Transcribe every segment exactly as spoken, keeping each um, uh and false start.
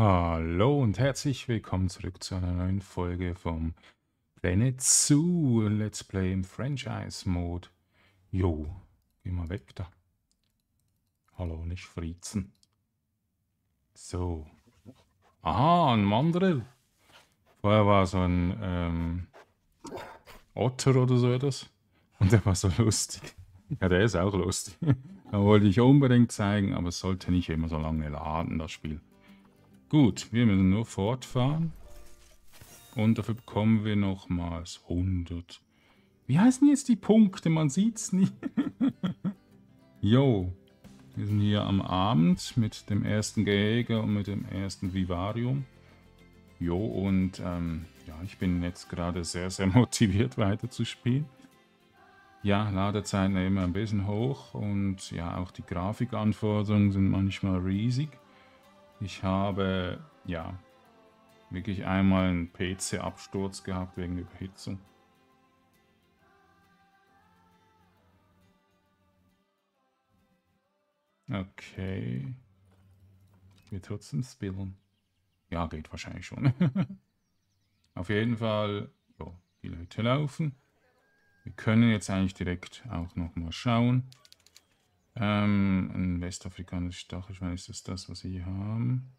Hallo und herzlich willkommen zurück zu einer neuen Folge vom Planet Zoo. Let's Play im Franchise-Mode. Jo, geh mal weg da. Hallo, nicht friezen. So. Aha, ein Mandrill. Vorher war so ein ähm, Otter oder so etwas. Und der war so lustig. Ja, der ist auch lustig. Da wollte ich unbedingt zeigen, aber es sollte nicht immer so lange laden, das Spiel. Gut, wir müssen nur fortfahren. Und dafür bekommen wir nochmals hundert. Wie heißen jetzt die Punkte? Man sieht's nie. Jo. Wir sind hier am Abend mit dem ersten Gehege und mit dem ersten Vivarium. Jo, und ähm, ja, ich bin jetzt gerade sehr, sehr motiviert weiterzuspielen. Ja, Ladezeiten immer ein bisschen hoch und ja, auch die Grafikanforderungen sind manchmal riesig. Ich habe, ja, wirklich einmal einen P C-Absturz gehabt wegen Überhitzung. Okay. Wir trotzdem spillen. Ja, geht wahrscheinlich schon. Auf jeden Fall, jo, die Leute laufen. Wir können jetzt eigentlich direkt auch nochmal schauen. Ähm, ein westafrikanisches Stachelschwein, ist das das, was wir hier haben?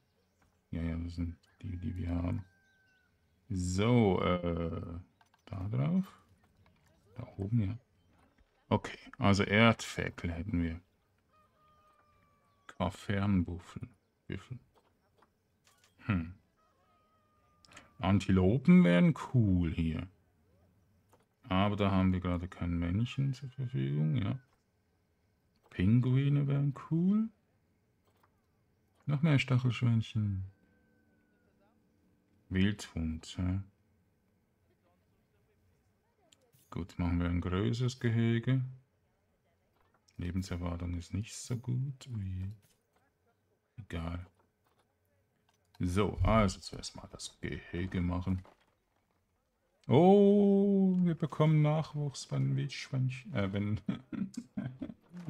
Ja, ja, das sind die, die wir haben. So, äh, da drauf. Da oben, ja. Okay, also Erdferkel hätten wir. Kaffernbüffel. Hm. Antilopen wären cool hier. Aber da haben wir gerade kein Männchen zur Verfügung, ja. Pinguine wären cool. Noch mehr Stachelschwänchen. Wildhund. Ja. Gut, machen wir ein größeres Gehege. Lebenserwartung ist nicht so gut. Wie. Egal. So, also zuerst mal das Gehege machen. Oh, wir bekommen Nachwuchs, wenn Wildschwänchen... Äh, wenn...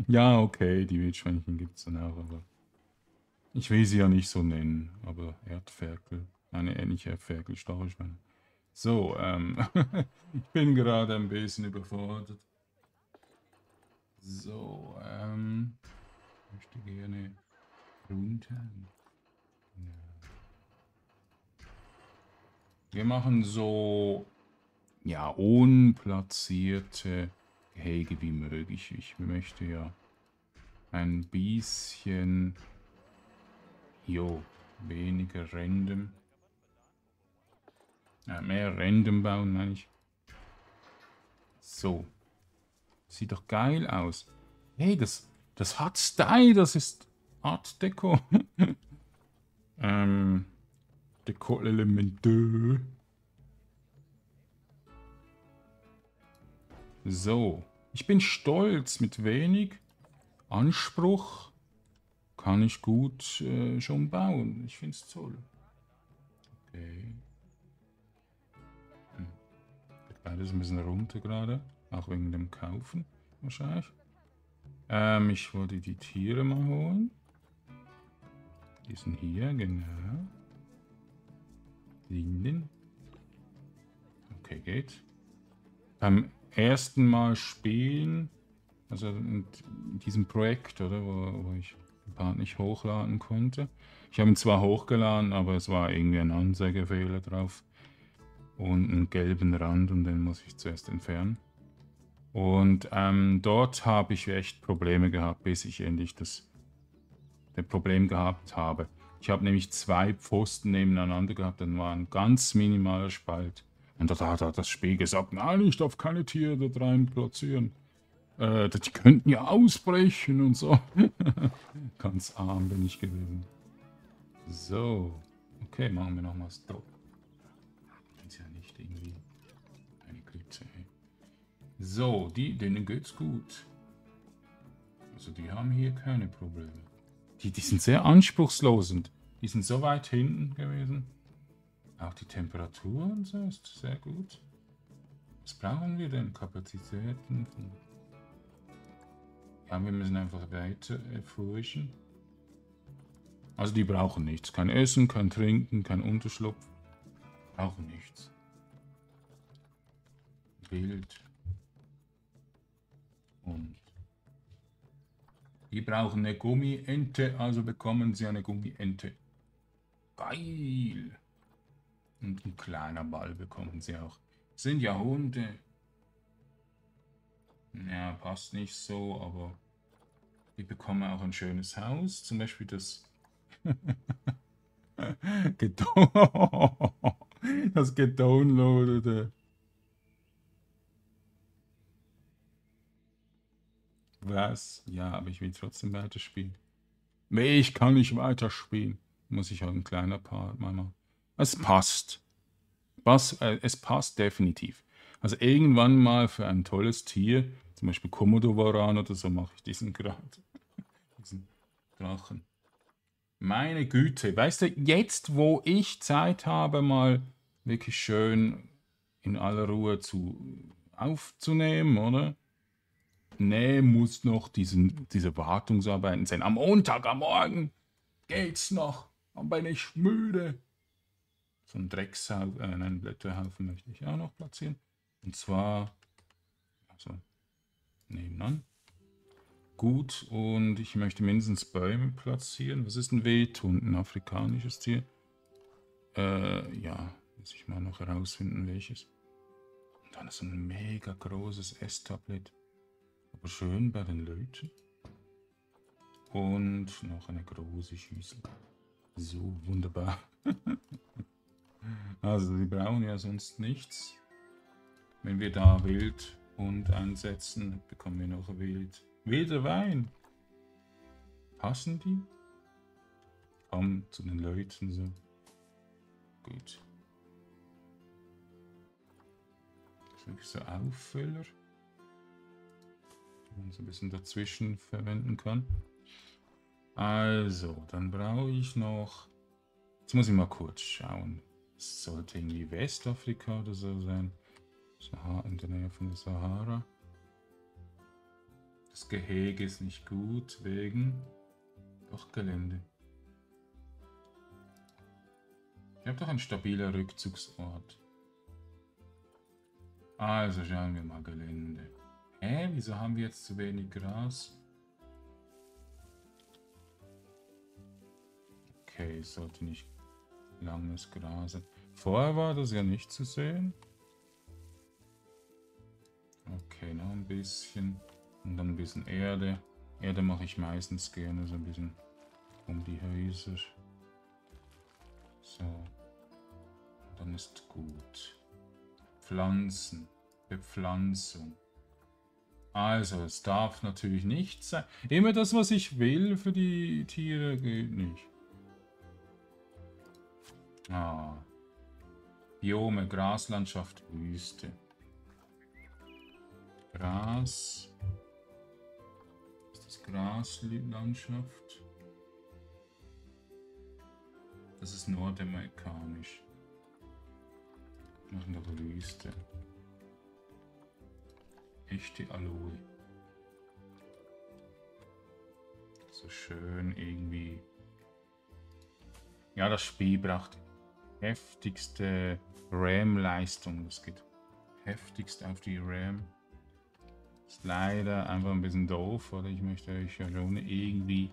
Ja, okay, die Wildschweinchen gibt es dann auch, aber ich will sie ja nicht so nennen, aber Erdferkel, eine ähnliche Erdferkel, Stachelschweine. So, ähm, ich bin gerade ein bisschen überfordert. So, ähm, ich möchte gerne runter. Wir machen so, ja, unplatzierte Gehege wie möglich. Ich möchte ja ein bisschen, jo, weniger random, äh, mehr random bauen, meine ich. So, sieht doch geil aus. Hey, das, das hat Style, das ist Art Deco. ähm, Deco Elemente. So, ich bin stolz, mit wenig Anspruch kann ich gut äh, schon bauen. Ich finde es toll. Okay. Hm. Beides ein bisschen runter gerade, auch wegen dem Kaufen wahrscheinlich. Ähm, ich wollte die Tiere mal holen. Die sind hier, genau. Linden. Okay, geht. Beim ersten Mal spielen, also in diesem Projekt, oder, wo, wo ich den Part nicht hochladen konnte. Ich habe ihn zwar hochgeladen, aber es war irgendwie ein Anzeigefehler drauf und einen gelben Rand und den muss ich zuerst entfernen. Und ähm, dort habe ich echt Probleme gehabt, bis ich endlich das, das Problem gehabt habe. Ich habe nämlich zwei Pfosten nebeneinander gehabt, dann war ein ganz minimaler Spalt. Und da hat das Spiel gesagt, nein, ich darf keine Tiere dort rein platzieren. Äh, die könnten ja ausbrechen und so. Ganz arm bin ich gewesen. So. Okay, machen wir nochmal Stop. Das ist ja nicht irgendwie eine Klitze. So, die, denen geht's gut. Also die haben hier keine Probleme. Die, die sind sehr anspruchslos und die sind so weit hinten gewesen. Auch die Temperatur und so ist sehr gut. Was brauchen wir denn? Kapazitäten? Ja, wir müssen einfach weiter erforschen. Also die brauchen nichts. Kein Essen, kein Trinken, kein Unterschlupf. Brauchen nichts. Wild. Und die brauchen eine Gummiente, also bekommen sie eine Gummiente. Geil! Und ein kleiner Ball bekommen sie auch. Sind ja Hunde. Ja, passt nicht so, aber die bekommen auch ein schönes Haus. Zum Beispiel das das gedownloadete. Was? Ja, aber ich will trotzdem weiterspielen. Nee, ich kann nicht weiterspielen. Muss ich halt ein kleiner Part machen. Es passt. Was, äh, es passt definitiv. Also irgendwann mal für ein tolles Tier, zum Beispiel Komodowaran oder so, mache ich diesen Grad. Diesen Drachen. Meine Güte, weißt du, jetzt wo ich Zeit habe, mal wirklich schön in aller Ruhe zu, aufzunehmen, oder? Nee, muss noch diesen, diese Wartungsarbeiten sein. Am Montag, am Morgen geht's noch. Aber bin ich müde. So einen Dreckshaufen, äh, einen Blätterhaufen möchte ich auch noch platzieren. Und zwar, also nebenan. Gut, und ich möchte mindestens Bäume platzieren. Was ist ein Wehtund? Ein afrikanisches Tier. Äh, ja, muss ich mal noch herausfinden, welches. Und dann ist ein mega großes Esstablett. Aber schön bei den Leuten. Und noch eine große Schüssel. So, wunderbar. Also, die brauchen ja sonst nichts. Wenn wir da Wild und einsetzen, bekommen wir noch Wild. Wilder Wein. Passen die? Kommen zu den Leuten so. Gut. So Auffüller. Die man so ein bisschen dazwischen verwenden kann. Also, dann brauche ich noch. Jetzt muss ich mal kurz schauen. Es sollte irgendwie Westafrika oder so sein. Sahara, in der Nähe von der Sahara. Das Gehege ist nicht gut wegen doch Gelände. Ich habe doch einen stabiler Rückzugsort. Also schauen wir mal Gelände. Hä, äh, wieso haben wir jetzt zu wenig Gras? Okay, es sollte nicht langes Gras sein. Vorher war das ja nicht zu sehen. Okay, noch ein bisschen. Und dann ein bisschen Erde. Erde mache ich meistens gerne so ein bisschen um die Häuser. So. Und dann ist gut. Pflanzen. Bepflanzung. Also, es darf natürlich nicht sein. Immer das, was ich will für die Tiere, geht nicht. Ah. Biome, Graslandschaft, Wüste. Gras. Graslandschaft. Das ist nordamerikanisch. Machen wir Wüste. Echte Aloe. So schön irgendwie. Ja, das Spiel brachte heftigste RAM-Leistung. Das geht heftigst auf die RAM. Ist leider einfach ein bisschen doof, oder? Ich möchte euch ja schon irgendwie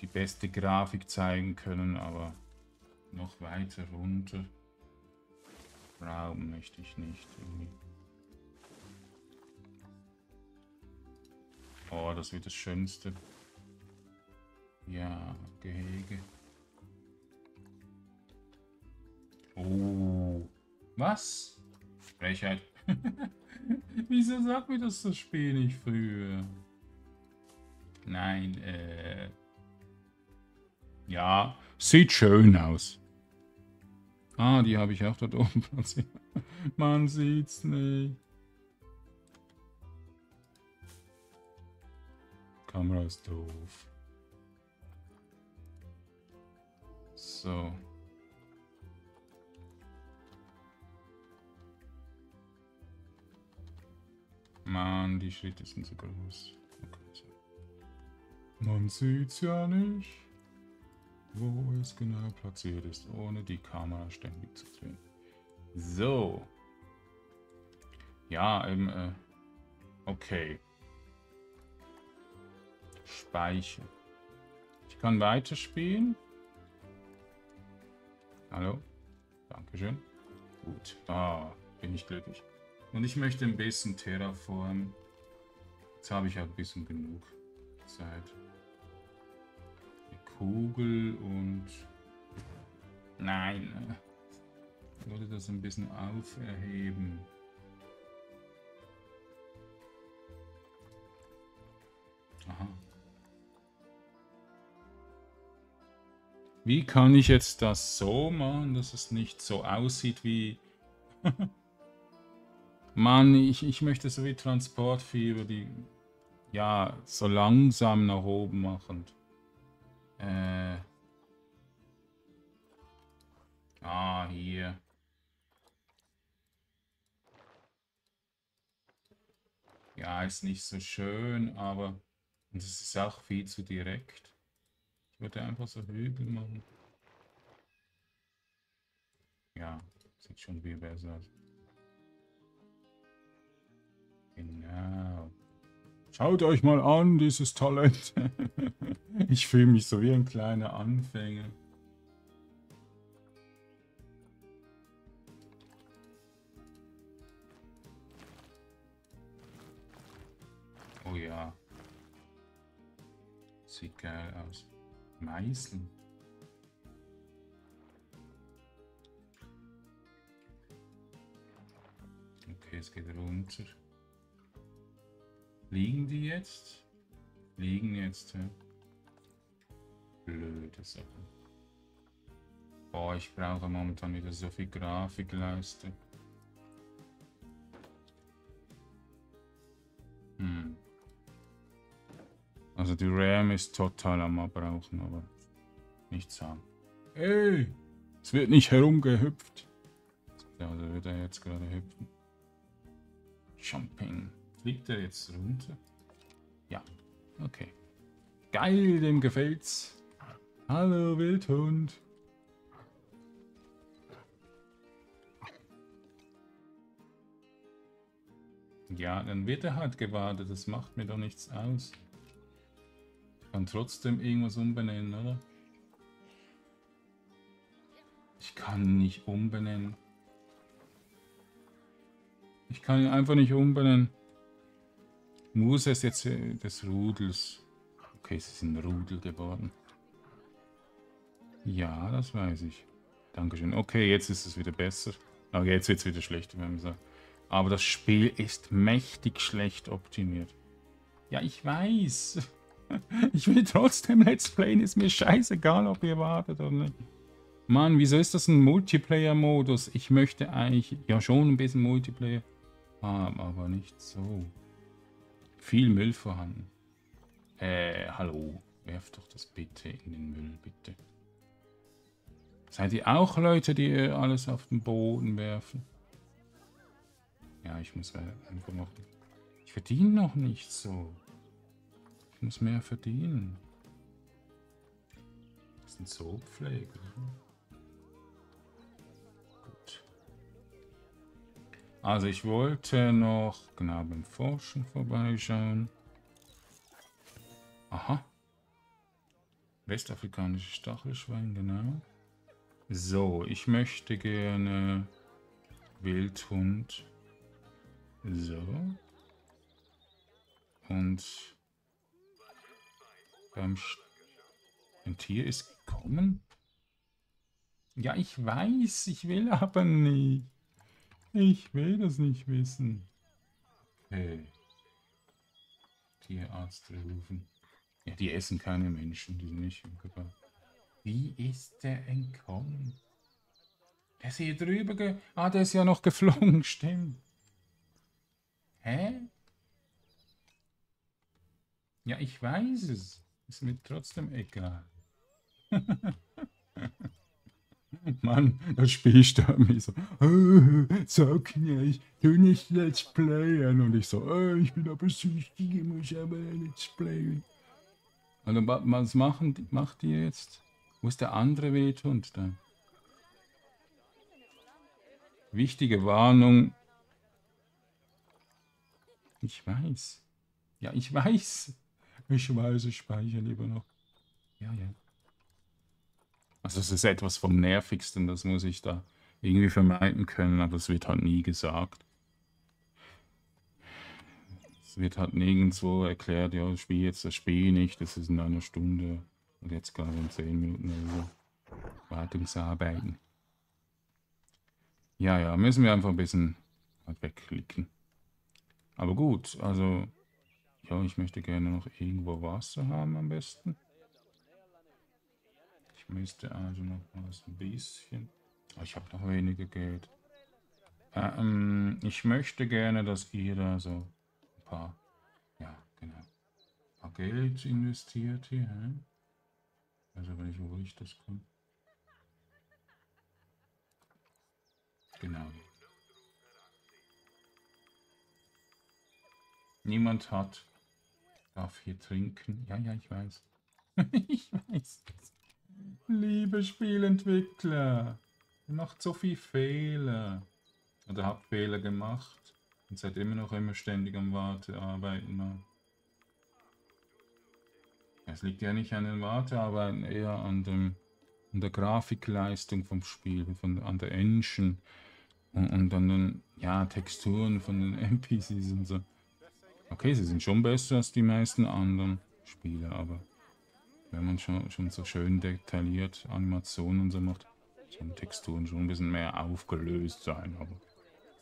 die beste Grafik zeigen können, aber noch weiter runter rauben möchte ich nicht. Irgendwie. Oh, das wird das Schönste. Ja, Gehege. Oh, was? Frechheit. Wieso sagt mir das das Spiel nicht früher? Nein, äh... ja, sieht schön aus. Ah, die habe ich auch dort oben platziert. Man sieht's nicht. Kamera ist doof. So. Mann, die Schritte sind so groß. Okay, so. Man sieht's ja nicht. wo es genau platziert ist, ohne die Kamera ständig zu drehen. So. Ja, eben, äh, okay. Speichern. Ich kann weiterspielen. Hallo? Dankeschön. Gut, da bin ich glücklich. Und ich möchte ein bisschen Terraform. Jetzt habe ich ja ein bisschen genug Zeit. Die Kugel und... Nein. Ich wollte das ein bisschen auferheben. Aha. Wie kann ich jetzt das so machen, dass es nicht so aussieht wie... Mann, ich, ich möchte so wie Transportfieber, die... Ja, so langsam nach oben machen. Äh... Ah, hier. Ja, ist nicht so schön, aber... Und es ist auch viel zu direkt. Ich würde einfach so Hügel machen. Ja, sieht schon viel besser aus. Genau. Schaut euch mal an, dieses Talent. Ich fühle mich so wie ein kleiner Anfänger. Oh ja. Sieht geil aus. Meißeln. Okay, es geht runter. Liegen die jetzt? Liegen jetzt, ja. Blöde Sache. Boah, ich brauche momentan wieder so viel Grafikleiste. Hm. Also die RAM ist total am Abrauchen, aber nichts haben. Ey! Es wird nicht herumgehüpft. Ja, da wird er jetzt gerade hüpfen. Jumping. Fliegt er jetzt runter? Ja, okay. Geil, dem gefällt's. Hallo, Wildhund. Ja, dann wird er halt gewartet. Das macht mir doch nichts aus. Ich kann trotzdem irgendwas umbenennen, oder? Ich kann nicht umbenennen. Ich kann ihn einfach nicht umbenennen. Muss es jetzt des Rudels. Okay, es ist ein Rudel geworden. Ja, das weiß ich. Dankeschön. Okay, jetzt ist es wieder besser. Aber okay, jetzt wird es wieder schlechter, wenn man sagt. Aber das Spiel ist mächtig schlecht optimiert. Ja, ich weiß. Ich will trotzdem Let's Playen. Ist mir scheißegal, ob ihr wartet oder nicht. Mann, wieso ist das ein Multiplayer-Modus? Ich möchte eigentlich ja schon ein bisschen Multiplayer haben, aber nicht so. Viel Müll vorhanden. Äh, hallo. Werft doch das bitte in den Müll, bitte. Seid ihr auch Leute, die alles auf den Boden werfen? Ja, ich muss einfach noch... Ich verdiene noch nicht so. Ich muss mehr verdienen. Das sind Zoopflege. Also ich wollte noch genau beim Forschen vorbeischauen. Aha. Westafrikanische Stachelschwein, genau. So, ich möchte gerne Wildhund. So. Und beim ein Tier ist gekommen. Ja, ich weiß, ich will aber nicht. Ich will das nicht wissen. Hey. Tierarzt rufen. Ja, die essen keine Menschen, die sind nicht im Körper. Wie ist der entkommen? Der ist hier drüber ge... Ah, der ist ja noch geflogen, stimmt. Hä? Ja, ich weiß es. Ist mir trotzdem egal. Mann, das Spiel stört mich so. Oh, sag nicht, du nicht Let's Playen. Und ich so, oh, ich bin aber süchtig, ich muss aber Let's Playen. Also was machen die, macht ihr jetzt? Wo ist der andere wilde Hund da? Wichtige Warnung. Ich weiß. Ja, ich weiß. Ich weiß, ich speichere lieber noch. Ja, ja. Also es ist etwas vom Nervigsten, das muss ich da irgendwie vermeiden können, aber es wird halt nie gesagt. Es wird halt nirgendwo erklärt, ja, ich spiele jetzt das Spiel nicht, das ist in einer Stunde und jetzt gerade in zehn Minuten oder so. Wartungsarbeiten. Ja, ja, müssen wir einfach ein bisschen halt wegklicken. Aber gut, also, ja, ich möchte gerne noch irgendwo Wasser haben am besten. Ich müsste also noch was ein bisschen... Oh, ich habe noch weniger Geld. Ähm, ich möchte gerne, dass ihr da so ein paar... Ja, genau. Ein paar Geld investiert hier. Hä? Ich weiß aber nicht, wo ich das komme. Genau. Niemand hat, darf hier trinken. Ja, ja, ich weiß. Ich weiß. Liebe Spielentwickler, ihr macht so viel Fehler. Oder habt Fehler gemacht. Und seid immer noch immer ständig am Wartearbeiten. Ne? Es liegt ja nicht an den Wartearbeiten, eher an, dem, an der Grafikleistung vom Spiel, von, an der Engine und, und an den ja, Texturen von den N P Cs und so. Okay, sie sind schon besser als die meisten anderen Spiele, aber wenn man schon, schon so schön detailliert Animationen und so macht, sollen Texturen schon ein bisschen mehr aufgelöst sein. Aber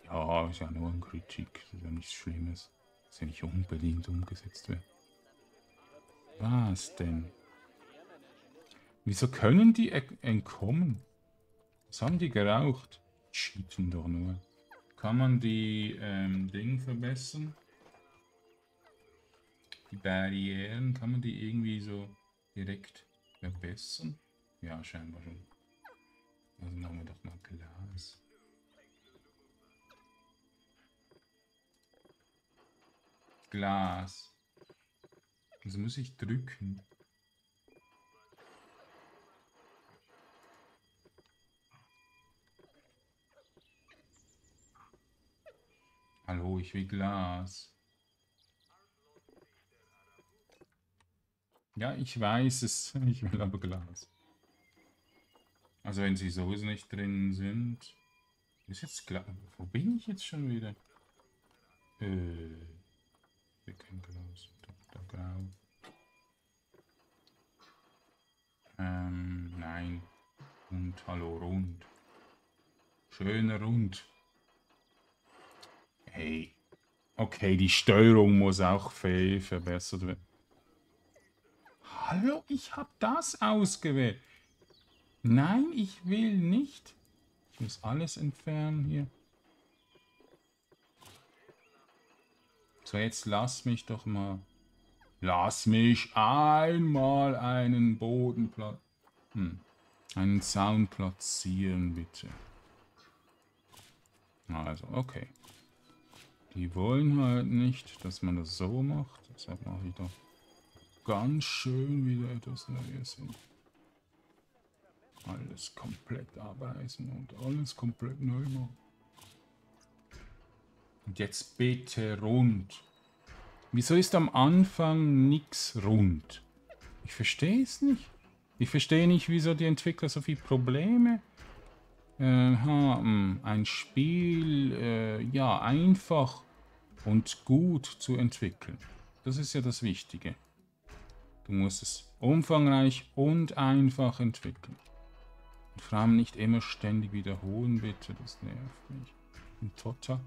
ja, ist ja nur eine Kritik, ist ja nichts Schlimmes, dass ja nicht unbedingt umgesetzt wird. Was denn? Wieso können die entkommen? Was haben die geraucht? Cheaten doch nur. Kann man die ähm, Dinge verbessern? Die Barrieren, kann man die irgendwie so direkt verbessern? Ja, scheinbar schon. Also machen wir doch mal Glas. Glas. Also muss ich drücken. Hallo, ich will Glas. Ja, ich weiß es. Ich will aber Glas. Also wenn sie sowieso nicht drin sind. Ist jetzt Glas. Wo bin ich jetzt schon wieder? Äh. Wir können Glas. Da, grau. Ähm, nein. Und hallo, rund. Schöner rund. Hey. Okay, die Steuerung muss auch viel verbessert werden. Hallo, ich habe das ausgewählt. Nein, ich will nicht. Ich muss alles entfernen hier. So, jetzt lass mich doch mal. Lass mich einmal einen Bodenplatz. Hm. Einen Zaun platzieren, bitte. Also, okay. Die wollen halt nicht, dass man das so macht. Deshalb mache ich doch ganz schön wieder etwas Neues hin. Alles komplett abreißen und alles komplett neu machen. Und jetzt bitte rund. Wieso ist am Anfang nichts rund? Ich verstehe es nicht. Ich verstehe nicht, wieso die Entwickler so viele Probleme äh, haben, ein Spiel äh, ja, einfach und gut zu entwickeln. Das ist ja das Wichtige. Du musst es umfangreich und einfach entwickeln. Und vor allem nicht immer ständig wiederholen, bitte. Das nervt mich. Und total.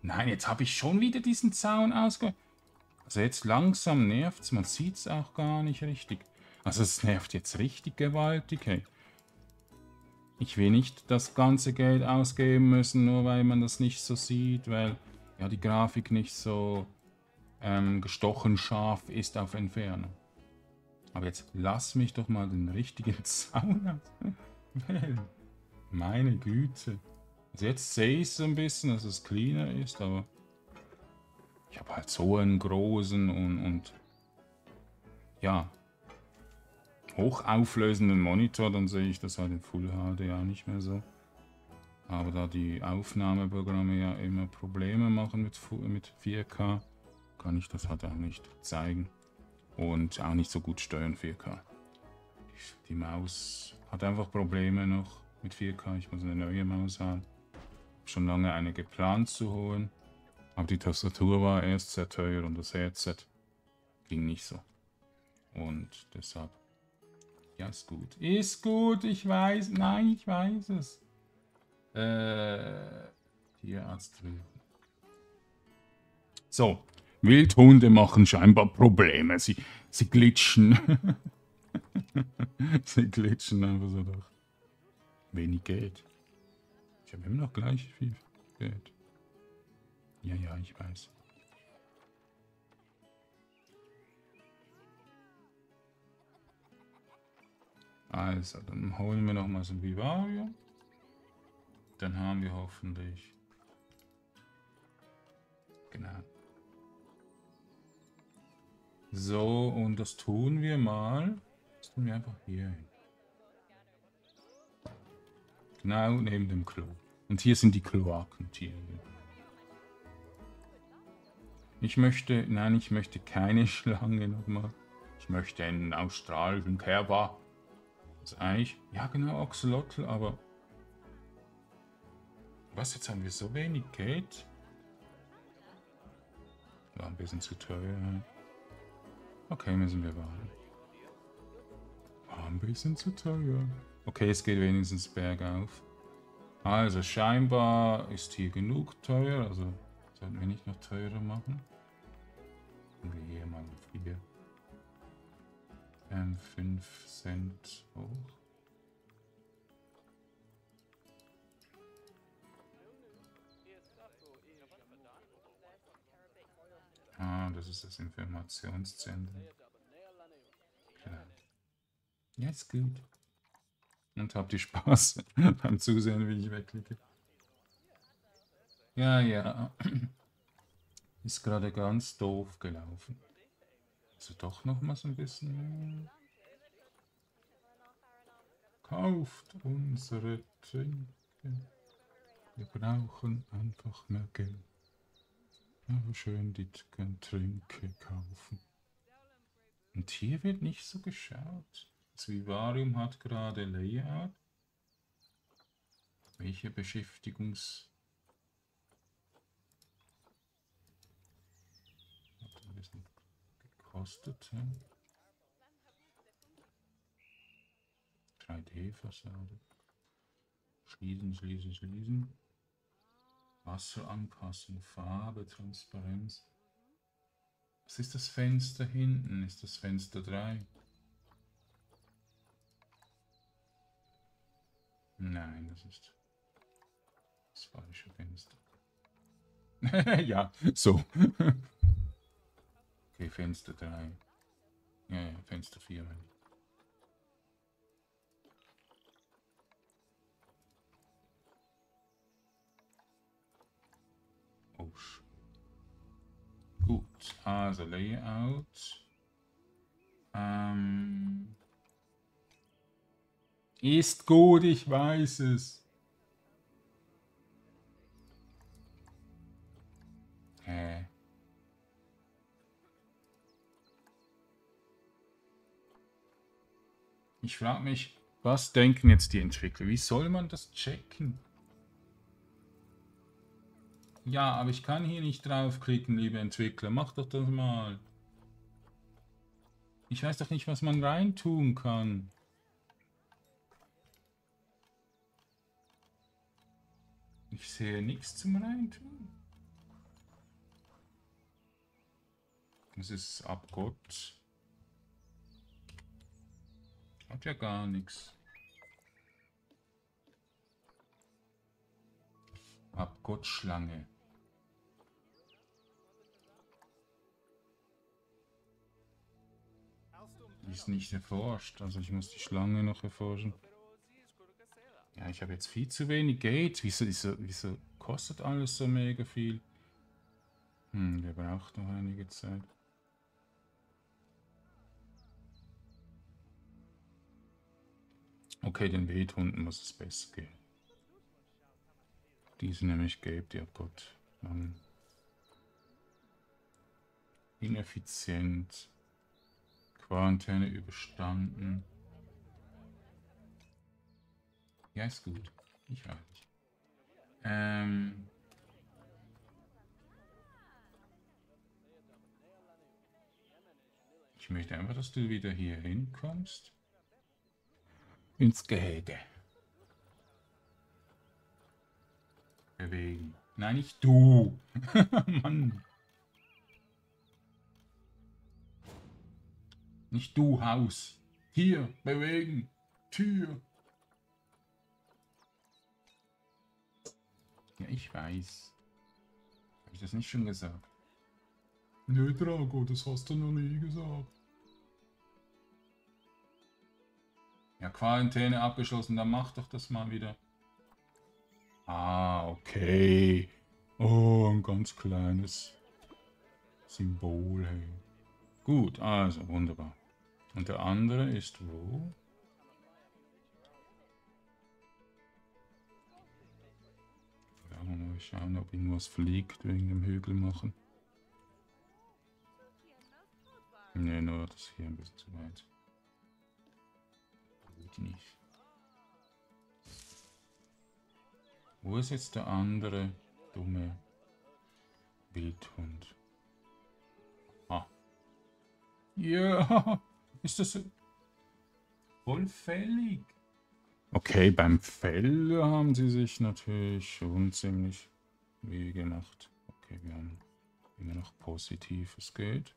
Nein, jetzt habe ich schon wieder diesen Zaun ausge... Also jetzt langsam nervt es. Man sieht es auch gar nicht richtig. Also es nervt jetzt richtig gewaltig. Hey. Ich will nicht das ganze Geld ausgeben müssen, nur weil man das nicht so sieht, weil ja die Grafik nicht so ähm, gestochen scharf ist auf Entfernung. Aber jetzt lass mich doch mal den richtigen Zaun auswählen. Meine Güte. Also jetzt sehe ich es ein bisschen, dass es cleaner ist, aber ich habe halt so einen großen und, und ja, hochauflösenden Monitor, dann sehe ich das halt in Full H D ja nicht mehr so. Aber da die Aufnahmeprogramme ja immer Probleme machen mit, mit vier K, kann ich das halt auch nicht zeigen. Und auch nicht so gut steuern vier K. Die, die Maus hat einfach Probleme noch mit vier K. Ich muss eine neue Maus haben. Schon lange eine geplant zu holen. Aber die Tastatur war erst sehr teuer und das Headset ging nicht so. Und deshalb, ja, ist gut. Ist gut, ich weiß, nein, ich weiß es. Äh, Tierarzt. So, Wildhunde machen scheinbar Probleme. Sie, sie glitschen. Sie glitschen einfach so durch. Wenig Geld. Ich habe immer noch gleich viel Geld. Ja, ja, ich weiß. Also, dann holen wir noch mal so ein Vivarium. Dann haben wir hoffentlich... Genau. So, und das tun wir mal. Das tun wir einfach hier hin. Genau neben dem Klo. Und hier sind die Kloakentiere. Ich möchte... Nein, ich möchte keine Schlange nochmal. Ich möchte einen australischen Kerber. Das Eich. Ja, genau, Axolotl, aber... Was, jetzt haben wir so wenig Geld? War ein bisschen zu teuer. Okay, müssen wir warten. War ein bisschen zu teuer. Okay, es geht wenigstens bergauf. Also, scheinbar ist hier genug teuer. Also, sollten wir nicht noch teurer machen. Gehen wir hier mal mit vier. Ähm, fünf Cent hoch. Ah, das ist das Informationszentrum. Klar. Ja, ist gut. Und habt ihr Spaß beim Zusehen, wie ich wegklicke. Ja, ja. Ist gerade ganz doof gelaufen. Also doch noch mal so ein bisschen. Kauft unsere Trinke. Wir brauchen einfach mehr Geld. Aber schön die Trinke kaufen. Und hier wird nicht so geschaut. Das Vivarium hat gerade Layout. Welche Beschäftigungs... Hat ein bisschen gekostet. drei D Fassade. Schließen, schließen, schließen. Wasser anpassen, Farbe, Transparenz. Was ist das Fenster hinten? Ist das Fenster drei? Nein, das ist das falsche Fenster. Ja, so. Okay, Fenster drei. Ja, ja, Fenster vier. Gut, also Layout. Ähm, ist gut, ich weiß es. Hä? Ich frage mich, was denken jetzt die Entwickler? Wie soll man das checken? Ja, aber ich kann hier nicht draufklicken, liebe Entwickler. Mach doch das mal. Ich weiß doch nicht, was man reintun kann. Ich sehe nichts zum Reintun. Das ist abgott. Hat ja gar nichts. Abgottschlange. Die ist nicht erforscht, also ich muss die Schlange noch erforschen. Ja, ich habe jetzt viel zu wenig Geld. Wieso, wieso, wieso kostet alles so mega viel? Hm, der braucht noch einige Zeit. Okay, den Beethunden muss es besser gehen. Die sind nämlich gelb, die hat Gott. Mann. Ineffizient. Quarantäne überstanden. Ja, ist gut. Ich auch nicht. Ähm. Ich möchte einfach, dass du wieder hier hinkommst. Ins Gehege. Bewegen. Nein, nicht du. Mann. Nicht du, Haus. Hier, bewegen. Tür. Ja, ich weiß. Habe ich das nicht schon gesagt? Nö, Drago, das hast du noch nie gesagt. Ja, Quarantäne abgeschlossen, dann mach doch das mal wieder. Ah, okay. Oh, ein ganz kleines Symbol. Hey. Gut, also, wunderbar. Und der andere ist wo? Ja, mal schauen, ob irgendwas fliegt, wegen dem Hügel machen. Ne, nur das hier ein bisschen zu weit. Gut nicht. Wo ist jetzt der andere dumme Wildhund? Ah. Ja, ist das voll fällig? Okay, beim Fell haben sie sich natürlich schon ziemlich weh gemacht. Okay, wir haben immer noch Positives Geld.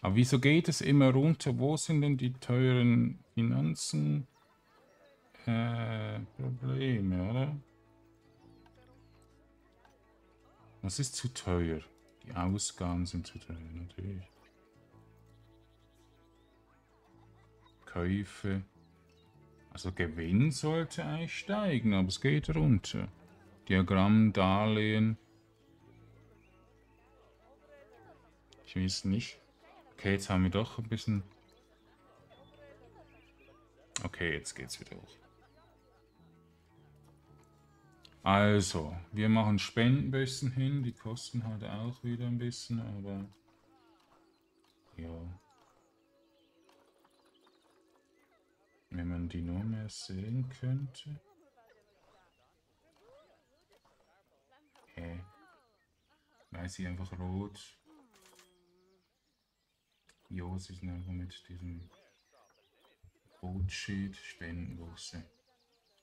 Aber wieso geht es immer runter? Wo sind denn die teuren Finanzen? Äh, Probleme, oder? Was ist zu teuer? Die Ausgaben sind zu teuer, natürlich. Käufe. Also Gewinn sollte eigentlich steigen, aber es geht runter. Diagramm, Darlehen. Ich weiß nicht. Okay, jetzt haben wir doch ein bisschen... Okay, jetzt geht's wieder hoch. Also, wir machen Spendenbössen hin. Die kosten halt auch wieder ein bisschen, aber... Ja... Wenn man die noch mehr sehen könnte. Hä? Weiß ich einfach rot. Jo, sie sind einfach mit diesem Rotschild Spendenbuchse.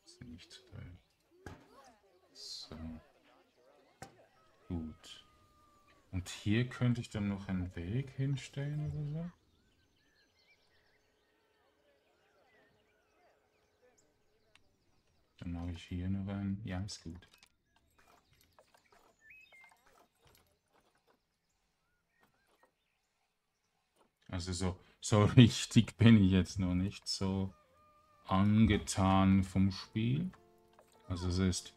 Das ist nicht zu teuer. So. Gut. Und hier könnte ich dann noch einen Weg hinstellen oder so. Dann mache ich hier noch einen. Ja, ist gut. Also so, so richtig bin ich jetzt noch nicht so angetan vom Spiel. Also es ist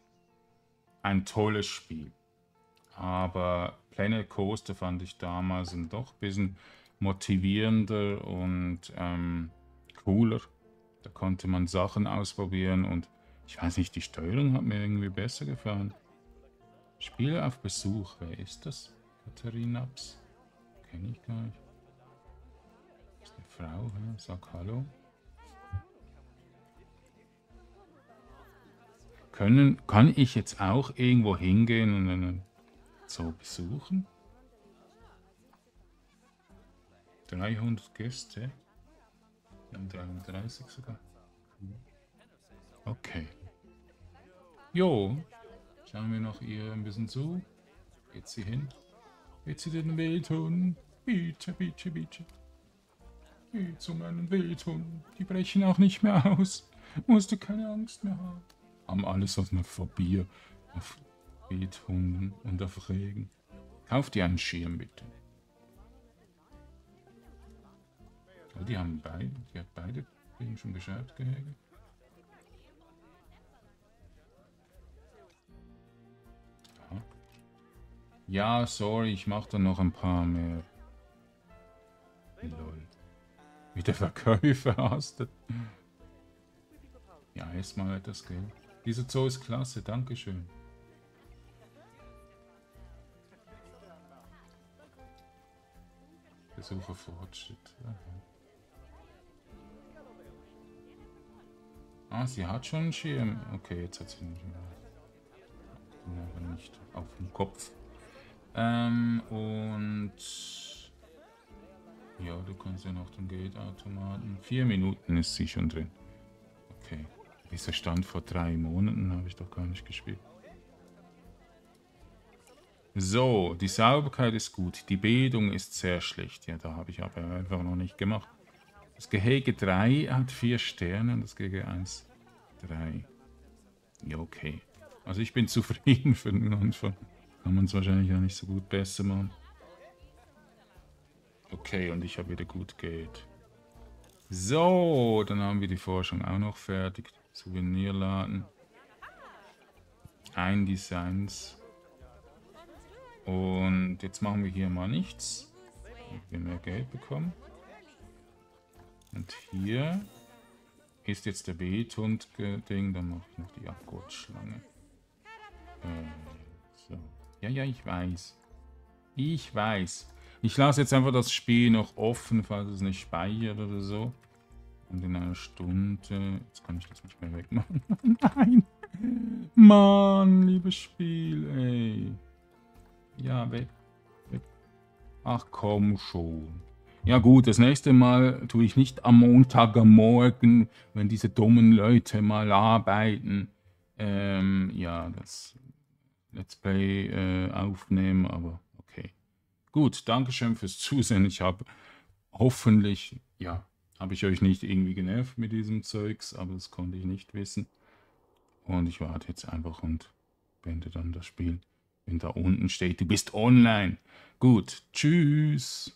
ein tolles Spiel. Aber Planet Coaster fand ich damals ein doch ein bisschen motivierender und ähm, cooler. Da konnte man Sachen ausprobieren und ich weiß nicht, die Steuerung hat mir irgendwie besser gefallen. Spieler auf Besuch, wer ist das? Katharinaps? Kenne ich gar nicht. Ist eine Frau, he? Sag hallo. Können, kann ich jetzt auch irgendwo hingehen und einen Zoo besuchen? dreihundert Gäste? Wir haben dreiunddreißig sogar. Okay. Jo, schauen wir noch ihr ein bisschen zu. Geht sie hin? Geht sie den Wildhund? Bitte, bitte, bitte. Geh zu meinen Wildhunden. Die brechen auch nicht mehr aus. Musst du keine Angst mehr haben. Haben alles auf einer Phobie. Auf Wildhunden und auf Regen. Kauf dir einen Schirm, bitte. Oh, die haben beide, die hat beide schon geschafft, Gehege. Ja, sorry, ich mache da noch ein paar mehr. Lol. Wie der Verkäufer hastet. Ja, erstmal das Geld. Diese Zoo ist klasse, dankeschön. Besuche Fortschritt. Ah, sie hat schon einen Schirm. Okay, jetzt hat sie einen Schirm. Aber nicht auf dem Kopf. Ähm, und... Ja, du kannst ja noch den Geldautomaten. Vier Minuten ist sie schon drin. Okay. Dieser Stand vor drei Monaten habe ich doch gar nicht gespielt. So, die Sauberkeit ist gut. Die Bildung ist sehr schlecht. Ja, da habe ich aber einfach noch nicht gemacht. Das Gehege drei hat vier Sterne und das Gehege eins, drei. Ja, okay. Also ich bin zufrieden für den Anfang. Kann man es wahrscheinlich auch nicht so gut besser machen. Okay, und ich habe wieder gut Geld. So, dann haben wir die Forschung auch noch fertig. Souvenirladen. Ein Designs. Und jetzt machen wir hier mal nichts. Damit wir mehr Geld bekommen. Und hier ist jetzt der Beethund-Ding. Dann mache ich noch die Abgurtschlange. Äh, so. Ja, ja, ich weiß. Ich weiß. Ich lasse jetzt einfach das Spiel noch offen, falls es nicht speichert oder so. Und in einer Stunde... Jetzt kann ich das nicht mehr wegmachen. Nein! Mann, liebes Spiel, ey. Ja, weg. Weg. Ach, komm schon. Ja gut, das nächste Mal tue ich nicht am Montagmorgen, wenn diese dummen Leute mal arbeiten. Ähm, ja, das Let's Play äh, aufnehmen, aber... Gut, dankeschön fürs Zusehen. Ich habe hoffentlich, ja, habe ich euch nicht irgendwie genervt mit diesem Zeugs, aber das konnte ich nicht wissen. Und ich warte jetzt einfach und beende dann das Spiel, wenn da unten steht, du bist online. Gut, tschüss.